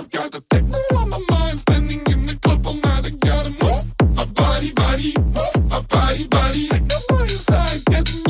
I've got the techno on my mind, spending in the club all night. I gotta move my body, body, move my body, body. Techno on your side, get me.